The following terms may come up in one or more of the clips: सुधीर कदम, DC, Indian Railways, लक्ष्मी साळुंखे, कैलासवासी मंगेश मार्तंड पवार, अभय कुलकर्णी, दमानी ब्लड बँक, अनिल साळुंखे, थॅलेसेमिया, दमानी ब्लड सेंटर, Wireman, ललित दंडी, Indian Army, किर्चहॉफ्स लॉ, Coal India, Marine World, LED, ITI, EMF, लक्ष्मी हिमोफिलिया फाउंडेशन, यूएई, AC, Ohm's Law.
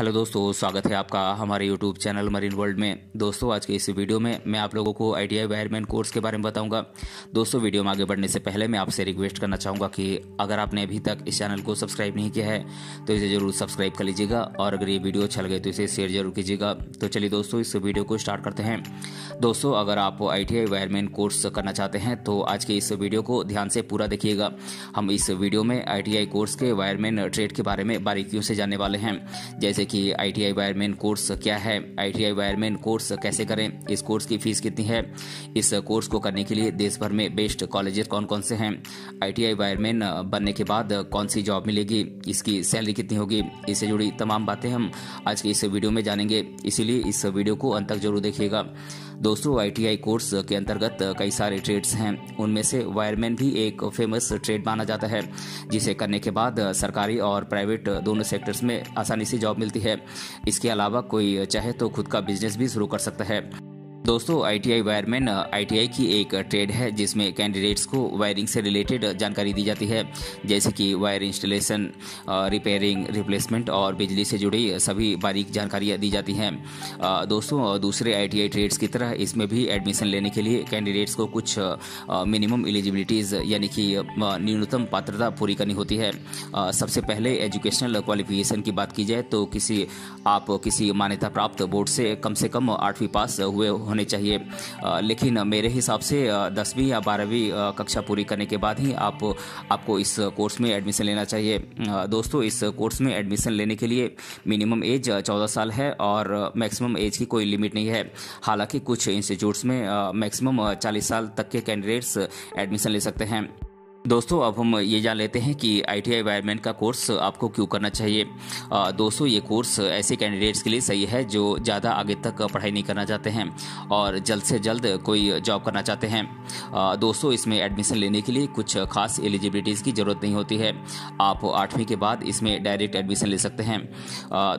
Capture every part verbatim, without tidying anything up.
Hello दोस्तों, स्वागत है आपका हमारे यूट्यूब चैनल मरीन वर्ल्ड में। दोस्तों आज के इस वीडियो में मैं आप लोगों को I T I wireman course के बारे में बताऊंगा। दोस्तों वीडियो में आगे बढ़ने से पहले मैं आपसे रिक्वेस्ट करना चाहूँगा कि अगर आपने अभी तक इस चैनल को सब्सक्राइब नहीं किया है तो इसे ज़रूर सब्सक्राइब कर लीजिएगा, और अगर ये वीडियो अच्छा लगे तो इसे शेयर जरूर कीजिएगा। तो चलिए दोस्तों इस वीडियो को स्टार्ट करते हैं। दोस्तों अगर आप I T I wireman course करना चाहते हैं तो आज के इस वीडियो को ध्यान से पूरा देखिएगा। हम इस वीडियो में आई टी आई कोर्स के वायरमैन ट्रेड के बारे में बारीकियों से जानने वाले हैं, जैसे कि I T I wireman course क्या है, I T I wireman course कैसे करें, इस कोर्स की फीस कितनी है, इस कोर्स को करने के लिए देश भर में बेस्ट कॉलेजेस कौन कौन से हैं, आई टी आई वायरमैन बनने के बाद कौन सी जॉब मिलेगी, इसकी सैलरी कितनी होगी, इससे जुड़ी तमाम बातें हम आज के इस वीडियो में जानेंगे, इसीलिए इस वीडियो को अंत तक जरूर देखिएगा। दोस्तों आई टी आई कोर्स के अंतर्गत कई सारे ट्रेड्स हैं, उनमें से वायरमैन भी एक फेमस ट्रेड माना जाता है, जिसे करने के बाद सरकारी और प्राइवेट दोनों सेक्टर्स में आसानी से जॉब मिलती है। इसके अलावा कोई चाहे तो खुद का बिजनेस भी शुरू कर सकता है। दोस्तों I T I wireman I T I की एक ट्रेड है, जिसमें कैंडिडेट्स को वायरिंग से रिलेटेड जानकारी दी जाती है, जैसे कि वायर इंस्टॉलेशन, रिपेयरिंग, रिप्लेसमेंट और बिजली से जुड़ी सभी बारीक जानकारियां दी जाती हैं। दोस्तों दूसरे आई टी आई ट्रेड्स की तरह इसमें भी एडमिशन लेने के लिए कैंडिडेट्स को कुछ मिनिमम एलिजिबिलिटीज़ यानी कि न्यूनतम पात्रता पूरी करनी होती है। सबसे पहले एजुकेशनल क्वालिफिकेशन की बात की जाए तो किसी आप किसी मान्यता प्राप्त बोर्ड से कम से कम आठवीं पास हुए होने चाहिए, लेकिन मेरे हिसाब से दसवीं या बारहवीं कक्षा पूरी करने के बाद ही आप आपको इस कोर्स में एडमिशन लेना चाहिए। दोस्तों इस कोर्स में एडमिशन लेने के लिए मिनिमम एज चौदह साल है और मैक्सिमम एज की कोई लिमिट नहीं है। हालांकि कुछ इंस्टीट्यूट्स में मैक्सिमम चालीस साल तक के कैंडिडेट्स एडमिशन ले सकते हैं। दोस्तों अब हम ये जान लेते हैं कि आई टी आई वायरमैन का कोर्स आपको क्यों करना चाहिए। दोस्तों ये कोर्स ऐसे कैंडिडेट्स के लिए सही है जो ज़्यादा आगे तक पढ़ाई नहीं करना चाहते हैं और जल्द से जल्द कोई जॉब करना चाहते हैं। दोस्तों इसमें एडमिशन लेने के लिए कुछ खास एलिजिबिलिटीज़ की ज़रूरत नहीं होती है, आप आठवीं के बाद इसमें डायरेक्ट एडमिशन ले सकते हैं।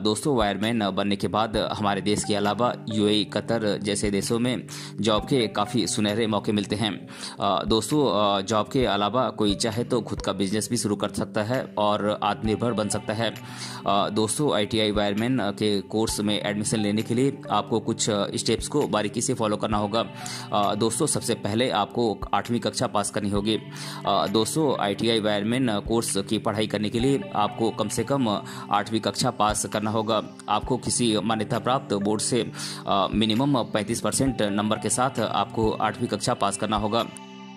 दोस्तों वायरमैन बनने के बाद हमारे देश के अलावा यूएई, कतर जैसे देशों में जॉब के काफ़ी सुनहरे मौके मिलते हैं। दोस्तों जॉब के अलावा कोई चाहे तो खुद का बिजनेस भी शुरू कर सकता है और आत्मनिर्भर बन सकता है। दोस्तों आई टी आई वायरमैन के कोर्स में एडमिशन लेने के लिए आपको कुछ स्टेप्स को बारीकी से फॉलो करना होगा। दोस्तों सबसे पहले आपको आठवीं कक्षा पास करनी होगी। दोस्तों I T I wireman course की पढ़ाई करने के लिए आपको कम से कम आठवीं कक्षा पास करना होगा। आपको किसी मान्यता प्राप्त बोर्ड से मिनिमम पैंतीस परसेंट नंबर के साथ आपको आठवीं कक्षा पास करना होगा।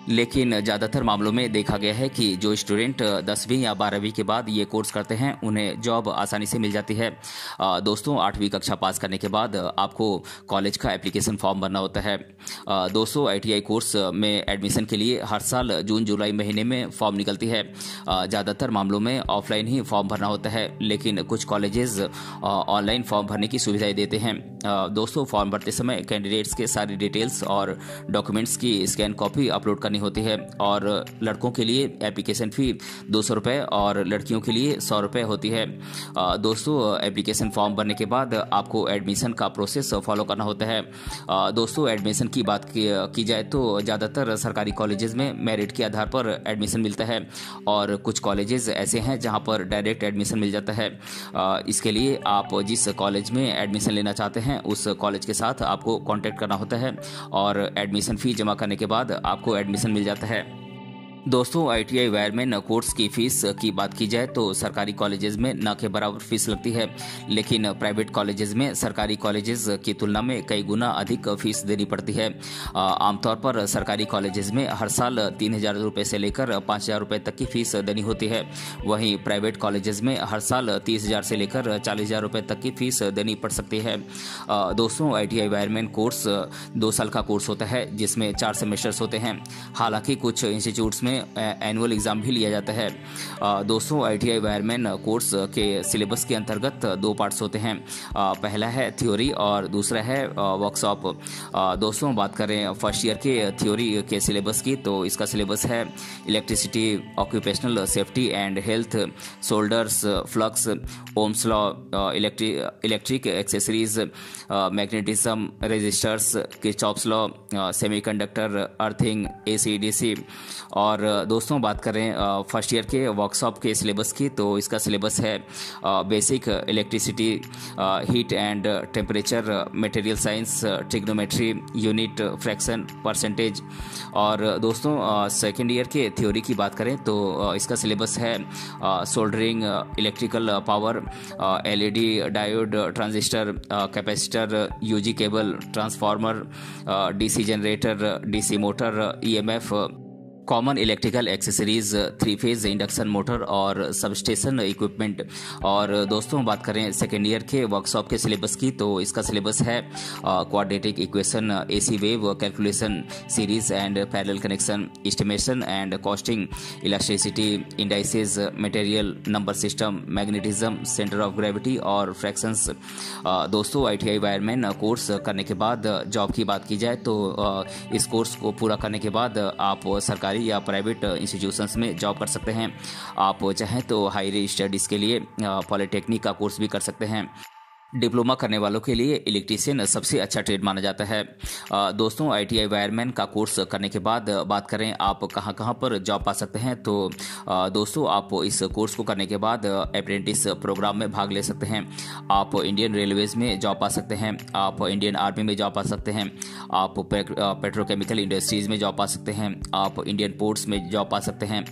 लेकिन ज़्यादातर मामलों में देखा गया है कि जो स्टूडेंट दसवीं या बारहवीं के बाद ये कोर्स करते हैं उन्हें जॉब आसानी से मिल जाती है। दोस्तों आठवीं कक्षा पास करने के बाद आपको कॉलेज का एप्लीकेशन फॉर्म भरना होता है। दोस्तों आई टी आई कोर्स में एडमिशन के लिए हर साल जून जुलाई महीने में फॉर्म निकलती है। ज़्यादातर मामलों में ऑफलाइन ही फॉर्म भरना होता है, लेकिन कुछ कॉलेजेस ऑनलाइन फॉर्म भरने की सुविधाएँ देते हैं। दोस्तों फॉर्म भरते समय कैंडिडेट्स के सारी डिटेल्स और डॉक्यूमेंट्स की स्कैन कॉपी अपलोड करनी होती है, और लड़कों के लिए एप्लीकेशन फ़ी दो सौ रुपये और लड़कियों के लिए सौ रुपये होती है। दोस्तों एप्लीकेशन फॉर्म भरने के बाद आपको एडमिशन का प्रोसेस फॉलो करना होता है। दोस्तों एडमिशन की बात की जाए तो ज़्यादातर सरकारी कॉलेजेस में मेरिट के आधार पर एडमिशन मिलता है, और कुछ कॉलेजेस ऐसे हैं जहाँ पर डायरेक्ट एडमिशन मिल जाता है। इसके लिए आप जिस कॉलेज में एडमिशन लेना चाहते हैं उस कॉलेज के साथ आपको कॉन्टैक्ट करना होता है, और एडमिशन फ़ी जमा करने के बाद आपको एडमिशन मिल जाता है। दोस्तों I T I wireman course की फ़ीस की बात की जाए तो सरकारी कॉलेजेस में न के बराबर फीस लगती है, लेकिन प्राइवेट कॉलेजेस में सरकारी कॉलेजेस की तुलना में कई गुना अधिक फीस देनी पड़ती है। आमतौर पर सरकारी कॉलेजेस में हर साल तीन हज़ार रुपये से लेकर पाँच हज़ार रुपये तक की फ़ीस देनी होती है, वहीं प्राइवेट कॉलेजेस में हर साल तीस हज़ार से लेकर चालीस हज़ार रुपये तक की फ़ीस देनी पड़ सकती है। दोस्तों I T I wireman course दो साल का कोर्स होता है, जिसमें चार सेमेस्टर्स होते हैं। हालाँकि कुछ इंस्टीट्यूट्स में एनुअल एग्जाम भी लिया जाता है। दोस्तों I T I wireman course के सिलेबस के अंतर्गत दो पार्ट्स होते हैं, पहला है थ्योरी और दूसरा है वर्कशॉप। दोस्तों बात करें फर्स्ट ईयर के थ्योरी के सिलेबस की तो इसका सिलेबस है electricity, occupational safety and health, solders, flux, Ohm's law, electric accessories, magnetism, resistors, किर्चहॉफ्स लॉ, semiconductor, earthing, A C D C और और दोस्तों बात करें फर्स्ट ईयर के वर्कशॉप के सिलेबस की, तो इसका सिलेबस है basic electricity, heat and temperature, material science, trigonometry, unit, fraction, percentage. और दोस्तों सेकेंड ईयर के थ्योरी की बात करें तो इसका सिलेबस है soldering, electrical power, LED, diode, transistor, capacitor, UG cable, transformer, DC generator, DC motor, EMF, common electrical accessories, three phase induction motor और सबस्टेशन इक्विपमेंट। और दोस्तों बात करें सेकेंड ईयर के वर्कशॉप के सिलेबस की, तो इसका सिलेबस है quadratic equation, AC wave calculation, series and parallel connection, estimation and costing, electricity, indices, material, number system, magnetism, centre of gravity और फ्रैक्शंस। दोस्तों I T I wireman course करने के बाद जॉब की बात की जाए तो इस कोर्स को पूरा करने के बाद आप सरकारी या प्राइवेट इंस्टीट्यूशंस में जॉब कर सकते हैं। आप चाहें तो हायर स्टडीज़ के लिए पॉलिटेक्निक का कोर्स भी कर सकते हैं। डिप्लोमा करने वालों के लिए इलेक्ट्रीशियन सबसे अच्छा ट्रेड माना जाता है। दोस्तों आईटीआई वायरमैन का कोर्स करने के बाद बात करें आप कहां कहां पर जॉब पा सकते हैं, तो दोस्तों आप इस कोर्स को करने के बाद अप्रेंटिस प्रोग्राम में भाग ले सकते हैं। आप इंडियन रेलवेज़ में जॉब पा सकते हैं, आप इंडियन आर्मी में जॉब पा सकते हैं, आप पेट्रोकेमिकल इंडस्ट्रीज़ में जॉब पा सकते हैं, आप इंडियन पोर्ट्स में जॉब पा सकते हैं,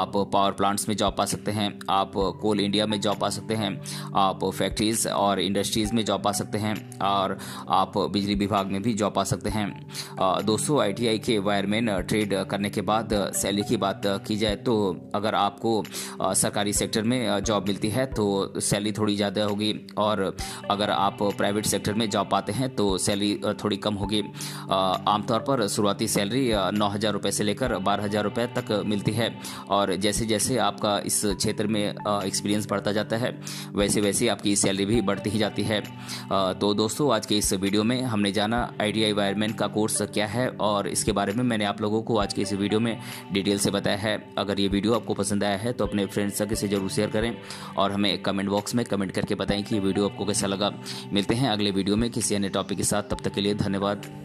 आप पावर प्लांट्स में जॉब पा सकते हैं, आप कोल इंडिया में जॉब पा सकते हैं, आप फैक्ट्रीज़ और इंडस्ट्री चीज़ में जॉब पा सकते हैं और आप बिजली विभाग में भी जॉब पा सकते हैं। दोस्तों आईटीआई के वायरमैन ट्रेड करने के बाद सैलरी की बात की जाए तो अगर आपको सरकारी सेक्टर में जॉब मिलती है तो सैलरी थोड़ी ज़्यादा होगी, और अगर आप प्राइवेट सेक्टर में जॉब पाते हैं तो सैलरी थोड़ी कम होगी। आमतौर पर शुरुआती सैलरी नौ हज़ार रुपये से लेकर बारह हज़ार रुपये तक मिलती है, और जैसे जैसे आपका इस क्षेत्र में एक्सपीरियंस बढ़ता जाता है वैसे वैसे आपकी सैलरी भी बढ़ती ही जाती है। तो दोस्तों आज के इस वीडियो में हमने जाना आईटीआई वायरमैन का कोर्स क्या है, और इसके बारे में मैंने आप लोगों को आज के इस वीडियो में डिटेल से बताया है। अगर ये वीडियो आपको पसंद आया है तो अपने फ्रेंड्स तक इसे जरूर शेयर करें और हमें कमेंट बॉक्स में कमेंट करके बताएं कि ये वीडियो आपको कैसा लगा। मिलते हैं अगले वीडियो में किसी अन्य टॉपिक के साथ, तब तक के लिए धन्यवाद।